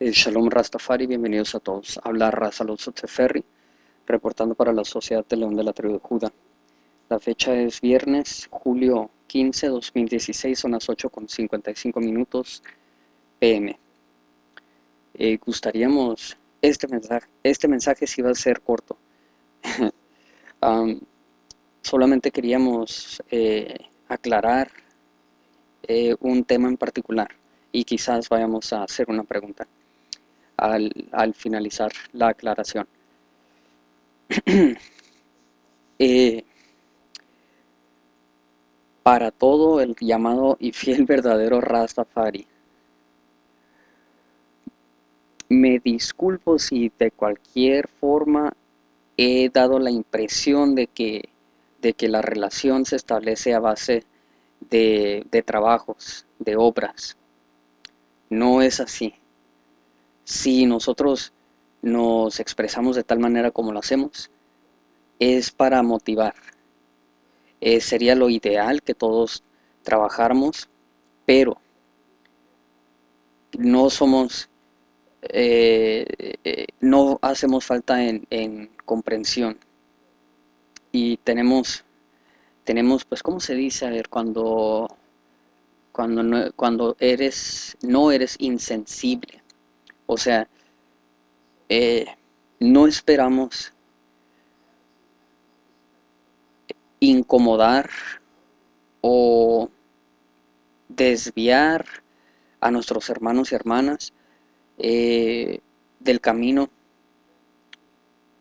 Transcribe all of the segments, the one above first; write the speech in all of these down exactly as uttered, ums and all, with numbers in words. Shalom RasTafari, bienvenidos a todos. Habla Rasalot Sotseferri, reportando para la Sociedad de León de la Tribu de Juda. La fecha es viernes, julio quince, dos mil dieciséis, son las ocho cincuenta y cinco minutos pe eme. Eh, gustaríamos, este mensaje, este mensaje sí va a ser corto. um, solamente queríamos eh, aclarar eh, un tema en particular y quizás vayamos a hacer una pregunta. Al, al finalizar la aclaración. eh, para todo el llamado y fiel verdadero Rastafari, me disculpo si de cualquier forma he dado la impresión de que, de que la relación se establece a base de, de trabajos, de obras. No es así. Si nosotros nos expresamos de tal manera como lo hacemos, es para motivar. Eh, sería lo ideal que todos trabajáramos, pero no somos, eh, eh, no hacemos falta en, en comprensión. Y tenemos, tenemos, pues, ¿cómo se dice? A ver, cuando, cuando, no, cuando eres, no eres insensible. O sea, eh, no esperamos incomodar o desviar a nuestros hermanos y hermanas eh, del camino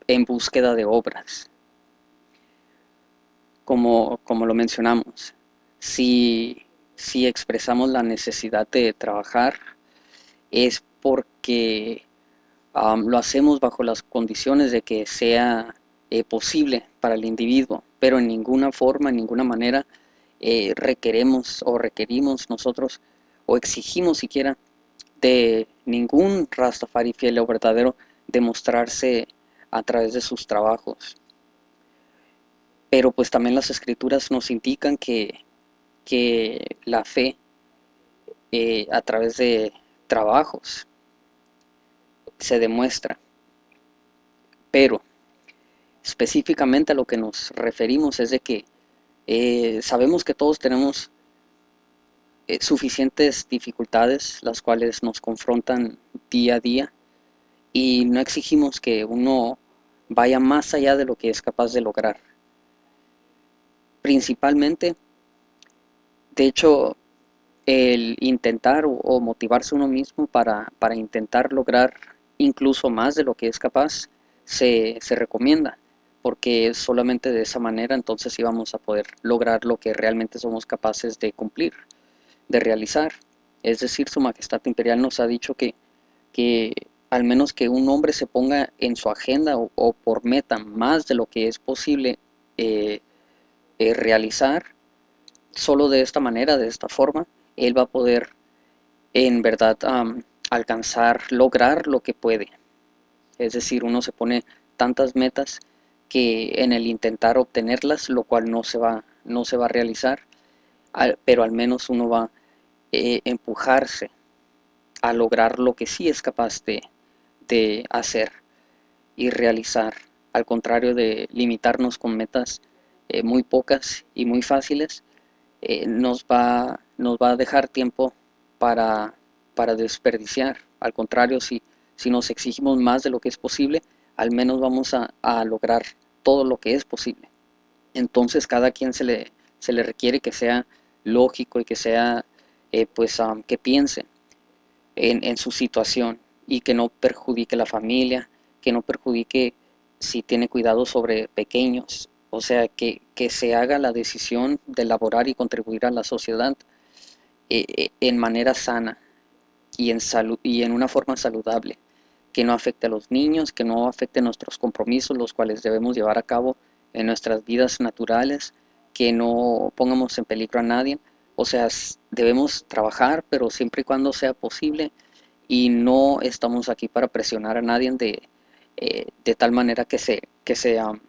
en búsqueda de obras. Como, como lo mencionamos, si, si expresamos la necesidad de trabajar, es porque um, lo hacemos bajo las condiciones de que sea eh, posible para el individuo, pero en ninguna forma, en ninguna manera eh, requeremos o requerimos nosotros o exigimos siquiera de ningún Rastafari fiel o verdadero demostrarse a través de sus trabajos. Pero pues también las escrituras nos indican que, que la fe eh, a través de trabajos se demuestra, pero específicamente a lo que nos referimos es de que eh, sabemos que todos tenemos eh, suficientes dificultades, las cuales nos confrontan día a día, y no exigimos que uno vaya más allá de lo que es capaz de lograr. Principalmente, de hecho, el intentar o, o motivarse uno mismo para, para intentar lograr incluso más de lo que es capaz, se, se recomienda, porque solamente de esa manera entonces íbamos a poder lograr lo que realmente somos capaces de cumplir, de realizar. Es decir, Su Majestad Imperial nos ha dicho que, que al menos que un hombre se ponga en su agenda o, o por meta más de lo que es posible eh, eh, realizar, solo de esta manera, de esta forma, él va a poder en verdad um, alcanzar, lograr lo que puede. Es decir, uno se pone tantas metas que en el intentar obtenerlas, lo cual no se va, no se va a realizar, al, pero al menos uno va a eh, empujarse a lograr lo que sí es capaz de, de hacer y realizar, al contrario de limitarnos con metas eh, muy pocas y muy fáciles. Eh, nos, va, nos va a dejar tiempo para, para desperdiciar. Al contrario, si, si nos exigimos más de lo que es posible, al menos vamos a, a lograr todo lo que es posible. Entonces, cada quien se le, se le requiere que sea lógico y que sea, eh, pues, um, que piense en, en su situación y que no perjudique la familia, que no perjudique si tiene cuidado sobre pequeños. O sea, que, que se haga la decisión de elaborar y contribuir a la sociedad eh, eh, en manera sana y en, salud, y en una forma saludable, que no afecte a los niños, que no afecte nuestros compromisos, los cuales debemos llevar a cabo en nuestras vidas naturales, que no pongamos en peligro a nadie. O sea, debemos trabajar, pero siempre y cuando sea posible, y no estamos aquí para presionar a nadie de, eh, de tal manera que se... Que se um,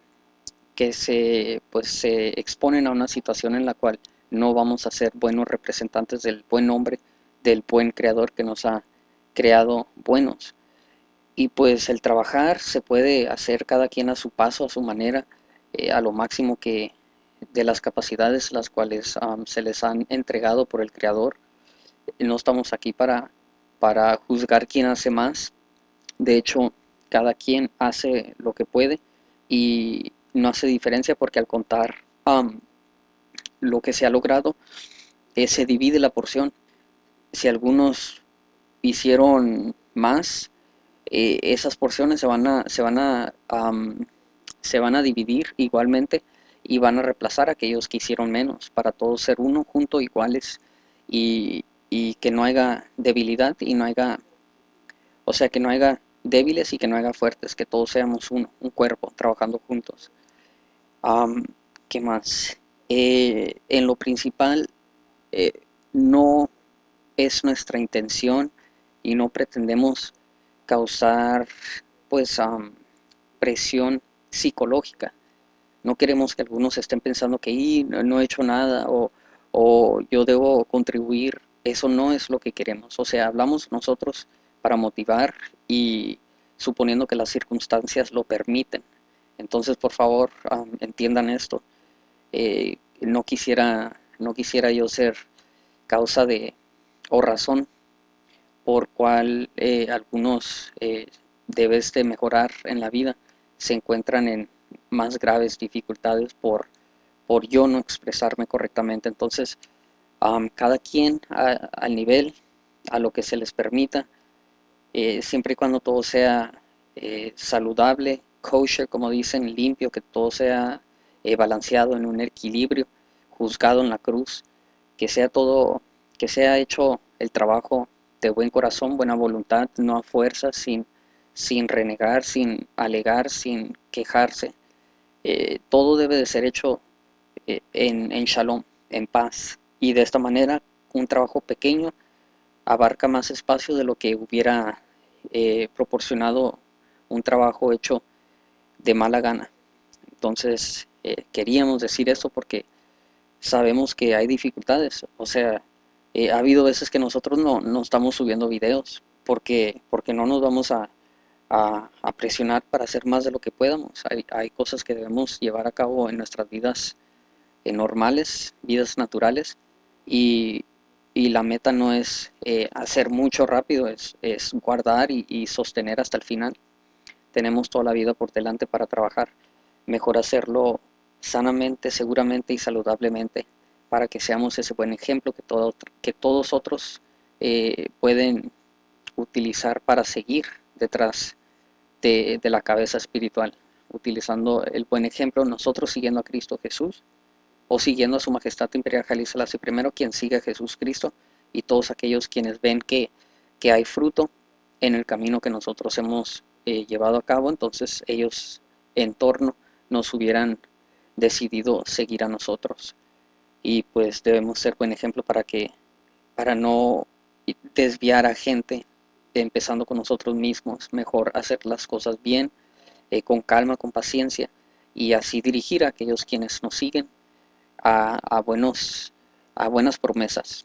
que se, pues, se exponen a una situación en la cual no vamos a ser buenos representantes del buen hombre, del buen creador que nos ha creado buenos. Y pues el trabajar se puede hacer cada quien a su paso, a su manera, eh, a lo máximo que de las capacidades las cuales um, se les han entregado por el Creador. No estamos aquí para, para juzgar quién hace más. De hecho, cada quien hace lo que puede y no hace diferencia, porque al contar um, lo que se ha logrado, eh, se divide la porción. Si algunos hicieron más, eh, esas porciones se van a, se van a, um, se van a dividir igualmente y van a reemplazar a aquellos que hicieron menos, para todos ser uno, juntos, iguales, y, y que no haya debilidad y no haya, o sea, que no haya débiles y que no haya fuertes, que todos seamos uno, un cuerpo, trabajando juntos. Um, ¿Qué más? Eh, en lo principal, eh, no es nuestra intención y no pretendemos causar, pues, um, presión psicológica. No queremos que algunos estén pensando que y, no, no he hecho nada o, o yo debo contribuir. Eso no es lo que queremos. O sea, hablamos nosotros para motivar y suponiendo que las circunstancias lo permiten. Entonces, por favor, um, entiendan esto. Eh, no quisiera, no quisiera yo ser causa de o razón por cual eh, algunos eh, debes de mejorar en la vida se encuentran en más graves dificultades por, por yo no expresarme correctamente. Entonces, um, cada quien a, al nivel, a lo que se les permita, Eh, siempre y cuando todo sea eh, saludable, kosher, como dicen, limpio, que todo sea eh, balanceado en un equilibrio, juzgado en la cruz, que sea todo, que sea hecho el trabajo de buen corazón, buena voluntad, no a fuerza, sin, sin renegar, sin alegar, sin quejarse. Eh, todo debe de ser hecho eh, en, en shalom, en paz. Y de esta manera, un trabajo pequeño abarca más espacio de lo que hubiera eh, proporcionado un trabajo hecho de mala gana. Entonces, eh, queríamos decir esto porque sabemos que hay dificultades. O sea, eh, ha habido veces que nosotros no, no estamos subiendo videos porque, porque no nos vamos a, a, a presionar para hacer más de lo que podamos. Hay, hay cosas que debemos llevar a cabo en nuestras vidas eh, normales, vidas naturales, y Y la meta no es eh, hacer mucho rápido, es, es guardar y, y sostener hasta el final. Tenemos toda la vida por delante para trabajar. Mejor hacerlo sanamente, seguramente y saludablemente, para que seamos ese buen ejemplo que, todo, que todos otros eh, pueden utilizar para seguir detrás de, de la cabeza espiritual. Utilizando el buen ejemplo, nosotros siguiendo a Cristo Jesús, o siguiendo a su majestad imperial Jalí Salazar I, quien sigue a Jesús Cristo, y todos aquellos quienes ven que, que hay fruto en el camino que nosotros hemos eh, llevado a cabo, entonces ellos en torno nos hubieran decidido seguir a nosotros. Y pues debemos ser buen ejemplo para, que, para no desviar a gente, empezando con nosotros mismos. Mejor hacer las cosas bien, eh, con calma, con paciencia, y así dirigir a aquellos quienes nos siguen A, a, buenos, a buenas promesas.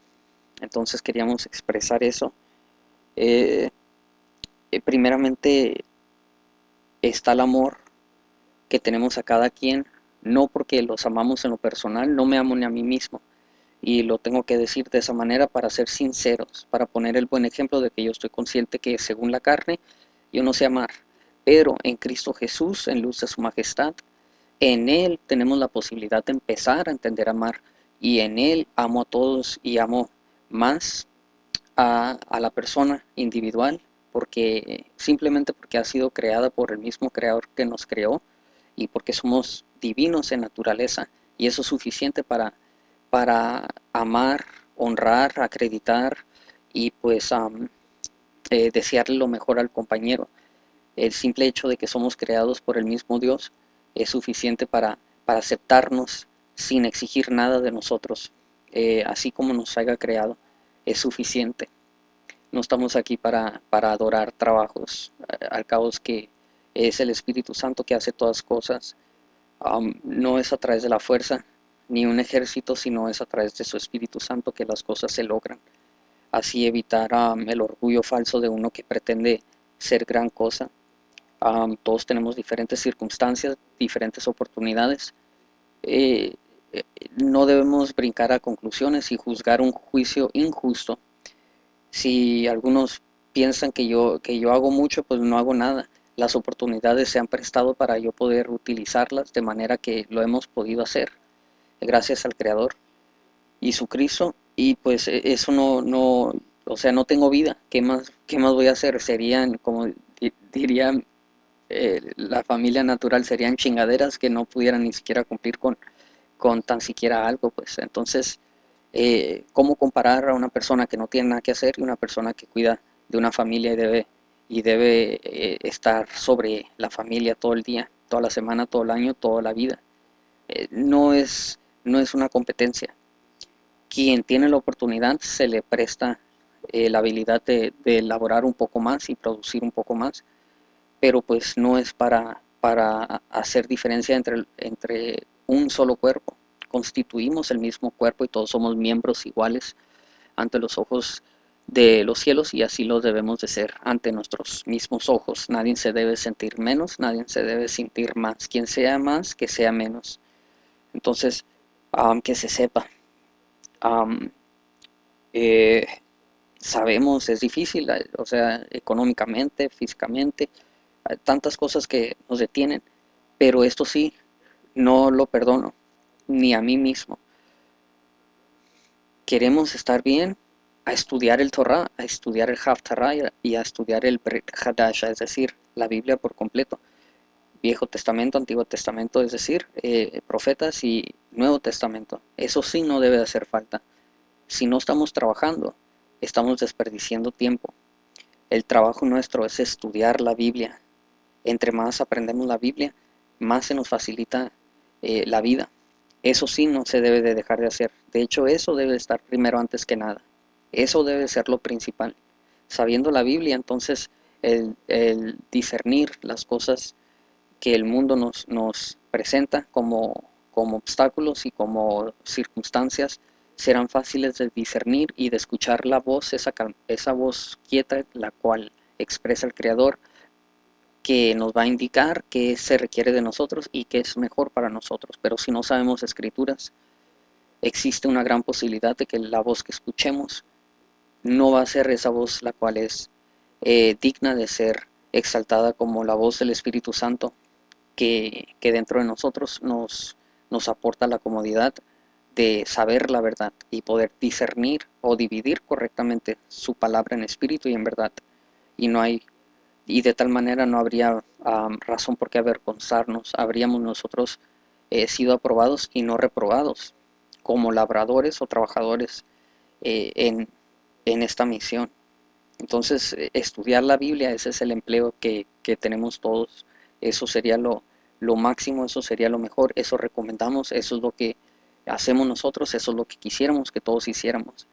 Entonces queríamos expresar eso. Eh, eh, primeramente está el amor que tenemos a cada quien, no porque los amamos en lo personal, no me amo ni a mí mismo, y lo tengo que decir de esa manera para ser sinceros, para poner el buen ejemplo de que yo estoy consciente que según la carne yo no sé amar, pero en Cristo Jesús, en luz de su majestad, en Él tenemos la posibilidad de empezar a entender a amar, y en Él amo a todos y amo más a, a la persona individual, porque simplemente porque ha sido creada por el mismo Creador que nos creó y porque somos divinos en naturaleza, y eso es suficiente para, para amar, honrar, acreditar y pues um, eh, desearle lo mejor al compañero. El simple hecho de que somos creados por el mismo Dios es suficiente para, para aceptarnos sin exigir nada de nosotros, eh, así como nos haya creado, es suficiente. No estamos aquí para, para adorar trabajos, al cabo es que es el Espíritu Santo que hace todas cosas, um, no es a través de la fuerza, ni un ejército, sino es a través de su Espíritu Santo que las cosas se logran. así evitar um, el orgullo falso de uno que pretende ser gran cosa. Um, todos tenemos diferentes circunstancias, diferentes oportunidades. Eh, eh, no debemos brincar a conclusiones y juzgar un juicio injusto. Si algunos piensan que yo, que yo hago mucho, pues no hago nada. Las oportunidades se han prestado para yo poder utilizarlas de manera que lo hemos podido hacer, gracias al Creador y su Cristo. Y pues eso no, no, o sea, no tengo vida. ¿Qué más, qué más voy a hacer? Serían, como di diría eh, la familia natural, serían chingaderas que no pudieran ni siquiera cumplir con, con tan siquiera algo. Pues entonces, eh, ¿cómo comparar a una persona que no tiene nada que hacer y una persona que cuida de una familia y debe, y debe eh, estar sobre la familia todo el día, toda la semana, todo el año, toda la vida? Eh, no es, no es una competencia. Quien tiene la oportunidad se le presta eh, la habilidad de, de elaborar un poco más y producir un poco más, pero pues no es para, para hacer diferencia entre, entre un solo cuerpo. Constituimos el mismo cuerpo y todos somos miembros iguales ante los ojos de los cielos, y así los debemos de ser ante nuestros mismos ojos. Nadie se debe sentir menos, nadie se debe sentir más. Quien sea más, que sea menos. Entonces, um, que se sepa. Um, eh, sabemos, es difícil, o sea, económicamente, físicamente, tantas cosas que nos detienen, pero esto sí, no lo perdono, ni a mí mismo. Queremos estar bien, a estudiar el Torah, a estudiar el Haftaray y a estudiar el Berk Hadashah, es decir, la Biblia por completo. Viejo Testamento, Antiguo Testamento, es decir, eh, profetas y Nuevo Testamento. Eso sí no debe de hacer falta. Si no estamos trabajando, estamos desperdiciando tiempo. El trabajo nuestro es estudiar la Biblia. Entre más aprendemos la Biblia, más se nos facilita eh, la vida. Eso sí no se debe de dejar de hacer. De hecho, eso debe estar primero antes que nada. Eso debe ser lo principal. Sabiendo la Biblia, entonces, el, el discernir las cosas que el mundo nos, nos presenta como, como obstáculos y como circunstancias, serán fáciles de discernir y de escuchar la voz, esa, esa voz quieta, la cual expresa el Creador, que nos va a indicar qué se requiere de nosotros y qué es mejor para nosotros. Pero si no sabemos escrituras, existe una gran posibilidad de que la voz que escuchemos no va a ser esa voz la cual es eh, digna de ser exaltada como la voz del Espíritu Santo, Que, que dentro de nosotros nos, nos aporta la comodidad de saber la verdad y poder discernir o dividir correctamente su palabra en espíritu y en verdad. Y no hay, y de tal manera no habría um, razón por qué avergonzarnos. Habríamos nosotros eh, sido aprobados y no reprobados como labradores o trabajadores eh, en, en esta misión. Entonces, estudiar la Biblia, ese es el empleo que, que tenemos todos. Eso sería lo, lo máximo, eso sería lo mejor, eso recomendamos, eso es lo que hacemos nosotros, eso es lo que quisiéramos que todos hiciéramos.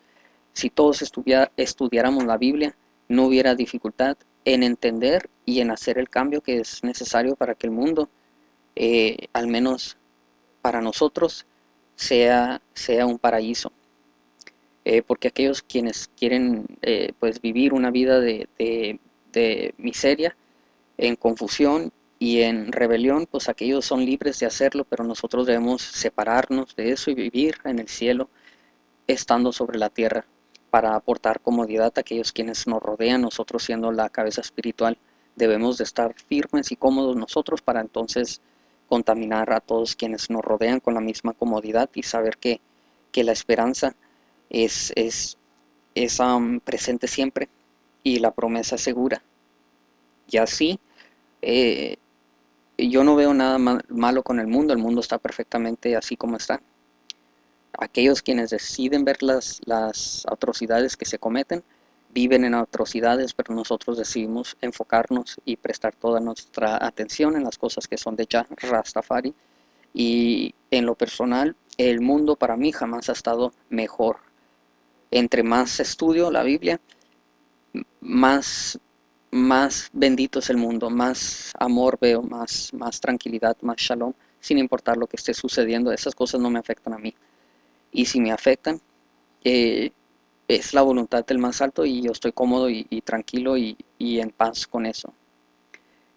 Si todos estudiar, estudiáramos la Biblia, no hubiera dificultad en entender y en hacer el cambio que es necesario para que el mundo, eh, al menos para nosotros, sea, sea un paraíso. Eh, porque aquellos quienes quieren eh, pues vivir una vida de, de, de miseria, en confusión y en rebelión, pues aquellos son libres de hacerlo, pero nosotros debemos separarnos de eso y vivir en el cielo, estando sobre la tierra, para aportar comodidad a aquellos quienes nos rodean. Nosotros, siendo la cabeza espiritual, debemos de estar firmes y cómodos nosotros, para entonces contaminar a todos quienes nos rodean con la misma comodidad, y saber que, que la esperanza es, es, es um, presente siempre, y la promesa segura. Y así, eh, yo no veo nada mal, malo con el mundo. El mundo está perfectamente así como está. Aquellos quienes deciden ver las, las atrocidades que se cometen, viven en atrocidades, pero nosotros decidimos enfocarnos y prestar toda nuestra atención en las cosas que son de ya Rastafari. Y en lo personal, el mundo para mí jamás ha estado mejor. Entre más estudio la Biblia, más... más bendito es el mundo, más amor veo, más, más tranquilidad, más shalom, sin importar lo que esté sucediendo. Esas cosas no me afectan a mí. Y si me afectan, eh, es la voluntad del más alto y yo estoy cómodo y, y tranquilo y, y en paz con eso.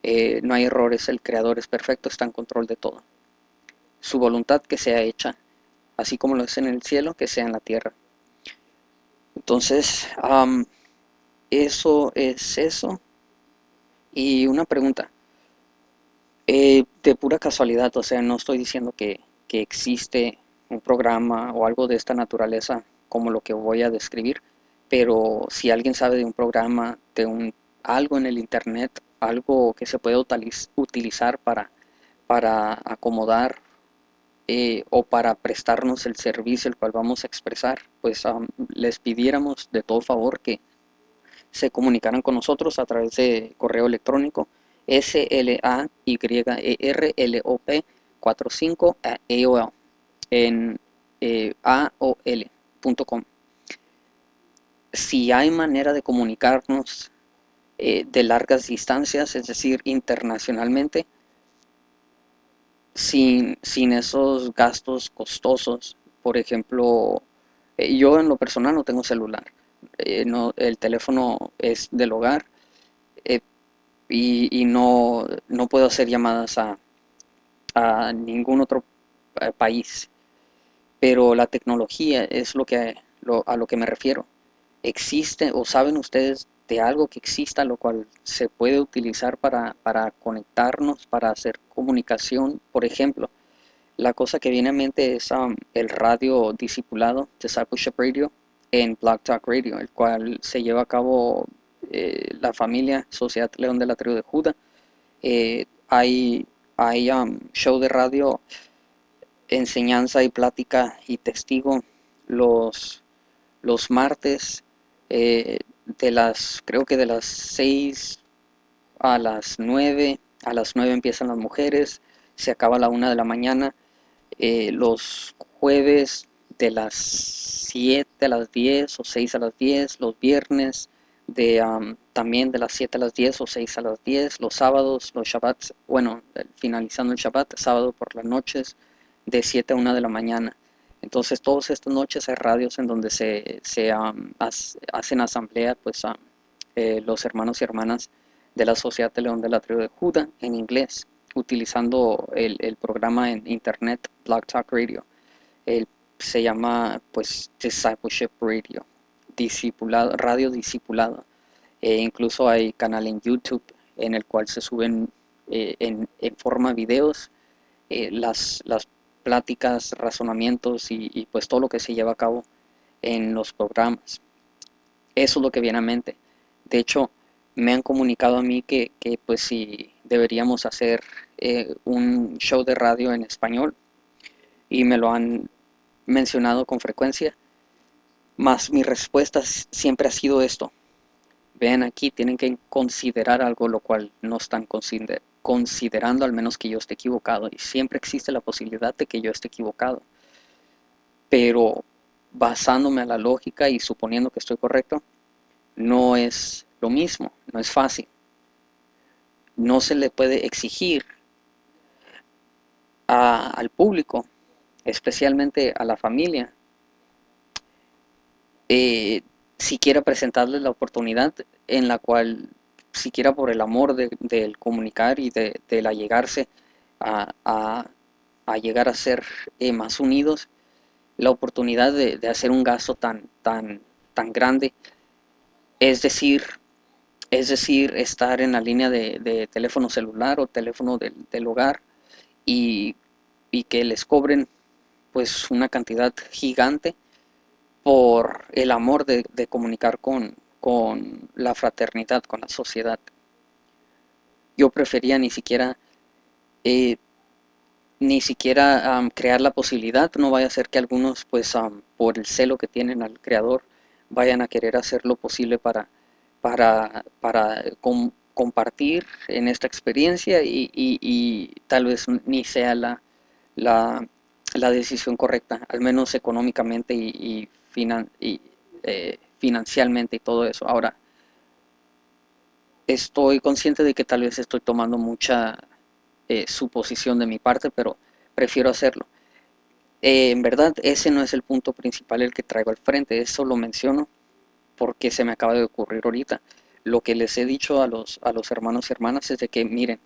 Eh, no hay errores, el Creador es perfecto, está en control de todo. Su voluntad que sea hecha, así como lo es en el cielo, que sea en la tierra. Entonces, um, eso es eso. Y una pregunta, eh, de pura casualidad, o sea, no estoy diciendo que, que existe un programa o algo de esta naturaleza como lo que voy a describir, pero si alguien sabe de un programa, de un algo en el internet, algo que se puede utilizar para, para acomodar eh, o para prestarnos el servicio el cual vamos a expresar, pues um, les pidiéramos de todo favor que se comunicaran con nosotros a través de correo electrónico S L A Y E R L O P cuatro cinco a A O L en eh, A O L punto com. Si hay manera de comunicarnos eh, de largas distancias, es decir, internacionalmente, sin, sin esos gastos costosos. Por ejemplo, eh, yo en lo personal no tengo celular, eh, no, el teléfono es del hogar, eh, y, y no, no puedo hacer llamadas a, a ningún otro eh, país. Pero la tecnología es lo que, lo, a lo que me refiero. ¿Existe o saben ustedes de algo que exista lo cual se puede utilizar para, para conectarnos, para hacer comunicación? Por ejemplo, la cosa que viene a mente es um, el radio discipulado, Discipleship Radio, en Black Talk Radio, el cual se lleva a cabo eh, la familia Sociedad León de la Tribu de Juda. Eh, hay hay um, show de radio, enseñanza y plática y testigo los, los martes eh, de las, creo que de las seis a las nueve, a las nueve empiezan las mujeres, se acaba a la una de la mañana. Eh, los jueves de las siete a las diez o seis a las diez, los viernes de um, también de las siete a las diez o seis a las diez, los sábados, los shabbats, bueno, finalizando el shabbat, sábado por las noches, de siete a una de la mañana. Entonces todas estas noches hay radios en donde se, se um, as, hacen asamblea, pues um, eh, los hermanos y hermanas de la Sociedad de León de la Tribu de Juda en inglés, utilizando el, el programa en internet Black Talk Radio. El, se llama pues Discipleship Radio, discipulado, radio discipulado. Eh, incluso hay canal en YouTube en el cual se suben eh, en, en forma videos eh, las, las pláticas, razonamientos y, y pues todo lo que se lleva a cabo en los programas. Eso es lo que viene a mente. De hecho, me han comunicado a mí que, que pues si deberíamos hacer eh, un show de radio en español, y me lo han mencionado con frecuencia, más mi respuesta siempre ha sido esto: vean, aquí tienen que considerar algo lo cual no están considerando, considerando al menos que yo esté equivocado, y siempre existe la posibilidad de que yo esté equivocado, pero basándome a la lógica y suponiendo que estoy correcto, no es lo mismo, no es fácil. No se le puede exigir a, al público, especialmente a la familia, eh, siquiera presentarles la oportunidad en la cual, siquiera por el amor del de comunicar y de, del allegarse a, a, a llegar a ser eh, más unidos, la oportunidad de, de hacer un gasto tan, tan, tan grande, es decir, es decir, estar en la línea de, de teléfono celular o teléfono del, del hogar y, y que les cobren pues una cantidad gigante por el amor de, de comunicar con con la fraternidad, con la sociedad. Yo prefería ni siquiera, eh, ni siquiera um, crear la posibilidad. No vaya a ser que algunos, pues um, por el celo que tienen al Creador, vayan a querer hacer lo posible para, para, para com compartir en esta experiencia y, y, y tal vez ni sea la, la, la decisión correcta, al menos económicamente y, y, finan y eh, financieramente y todo eso. Ahora, estoy consciente de que tal vez estoy tomando mucha eh, suposición de mi parte, pero prefiero hacerlo. Eh, en verdad, ese no es el punto principal el que traigo al frente, eso lo menciono porque se me acaba de ocurrir ahorita. Lo que les he dicho a los, a los hermanos y hermanas es de que, miren,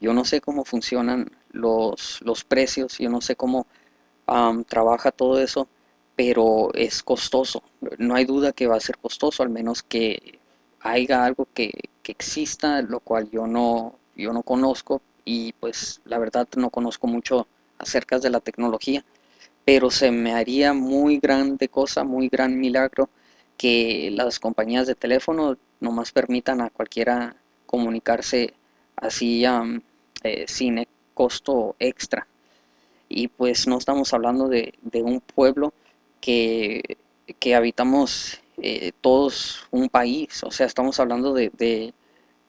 yo no sé cómo funcionan los, los precios, yo no sé cómo um, trabaja todo eso, pero es costoso. No hay duda que va a ser costoso, al menos que haya algo que, que exista, lo cual yo no, yo no conozco, y pues la verdad no conozco mucho acerca de la tecnología, pero se me haría muy grande cosa, muy gran milagro, que las compañías de teléfono nomás permitan a cualquiera comunicarse así um, eh, sin costo extra. Y pues no estamos hablando de, de un pueblo que, que habitamos eh, todos un país, o sea, estamos hablando de, de,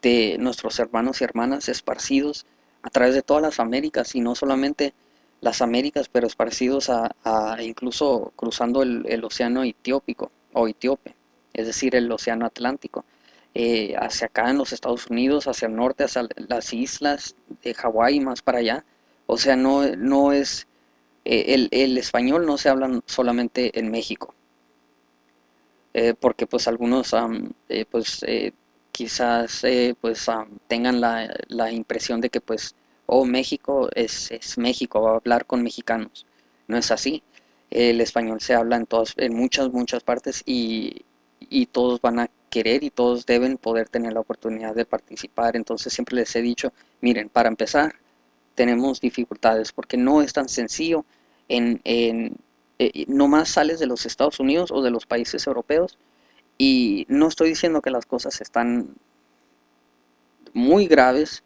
de nuestros hermanos y hermanas esparcidos a través de todas las Américas, y no solamente las Américas, pero esparcidos a, a incluso cruzando el, el océano etiópico o etíope, es decir, el océano Atlántico. Eh, hacia acá en los Estados Unidos, hacia el norte, hacia las islas de Hawái y más para allá. O sea, no, no es eh, el, el español no se habla solamente en México, eh, porque pues algunos um, eh, pues eh, quizás eh, pues um, tengan la, la impresión de que pues oh, México es, es México, va a hablar con mexicanos. No es así. El español se habla en todas, en muchas muchas partes, y, y todos van a querer y todos deben poder tener la oportunidad de participar. Entonces siempre les he dicho, miren, para empezar tenemos dificultades porque no es tan sencillo. En, en eh, nomás sales de los Estados Unidos o de los países europeos, y no estoy diciendo que las cosas están muy graves,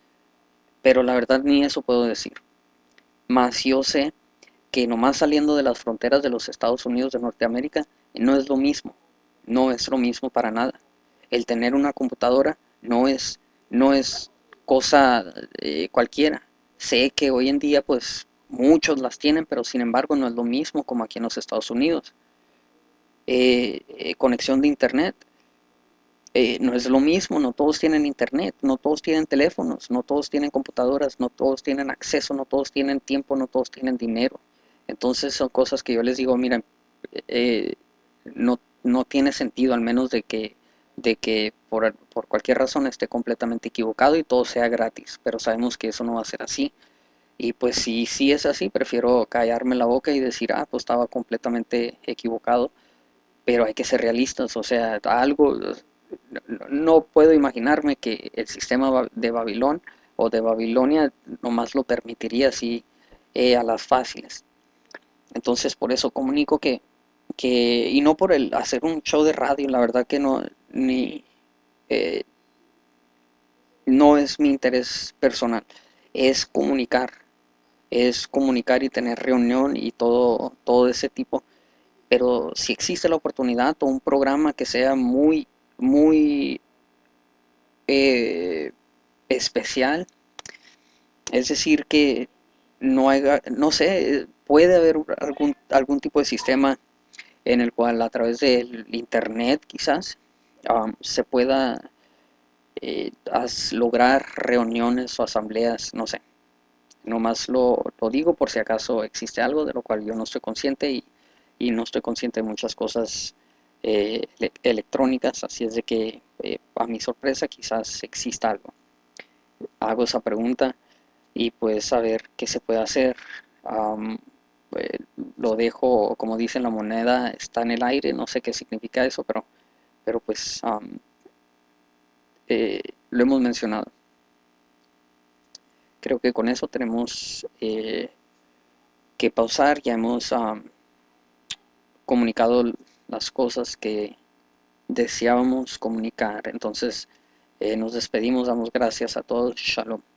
pero la verdad ni eso puedo decir. Más yo sé que nomás saliendo de las fronteras de los Estados Unidos de Norteamérica no es lo mismo, no es lo mismo para nada. El tener una computadora no es, no es cosa eh, cualquiera. Sé que hoy en día pues muchos las tienen, pero sin embargo no es lo mismo como aquí en los Estados Unidos. Eh, eh, conexión de internet eh, no es lo mismo, no todos tienen internet, no todos tienen teléfonos, no todos tienen computadoras, no todos tienen acceso, no todos tienen tiempo, no todos tienen dinero. Entonces son cosas que yo les digo, miren, eh, no, no tiene sentido, al menos de que de que por, por cualquier razón esté completamente equivocado y todo sea gratis, pero sabemos que eso no va a ser así. Y pues si, si es así, prefiero callarme la boca y decir, ah, pues estaba completamente equivocado, pero hay que ser realistas. O sea, algo, no puedo imaginarme que el sistema de Babilón o de Babilonia nomás lo permitiría así eh, a las fáciles. Entonces por eso comunico que Que, y no por el hacer un show de radio, la verdad que no, ni, eh, no es mi interés personal, es comunicar, es comunicar y tener reunión y todo, todo ese tipo. Pero si existe la oportunidad o un programa que sea muy, muy eh, especial, es decir, que no haya, no sé, puede haber algún, algún tipo de sistema en el cual a través del internet quizás um, se pueda eh, lograr reuniones o asambleas, no sé. Nomás lo, lo digo por si acaso existe algo de lo cual yo no estoy consciente, y, y no estoy consciente de muchas cosas eh, le- electrónicas, así es de que eh, a mi sorpresa quizás exista algo. Hago esa pregunta y pues a ver qué se puede hacer. Um, Eh, lo dejo, como dicen, la moneda está en el aire, no sé qué significa eso, pero, pero pues um, eh, lo hemos mencionado. Creo que con eso tenemos eh, que pausar. Ya hemos um, comunicado las cosas que deseábamos comunicar. Entonces eh, nos despedimos, damos gracias a todos, shalom.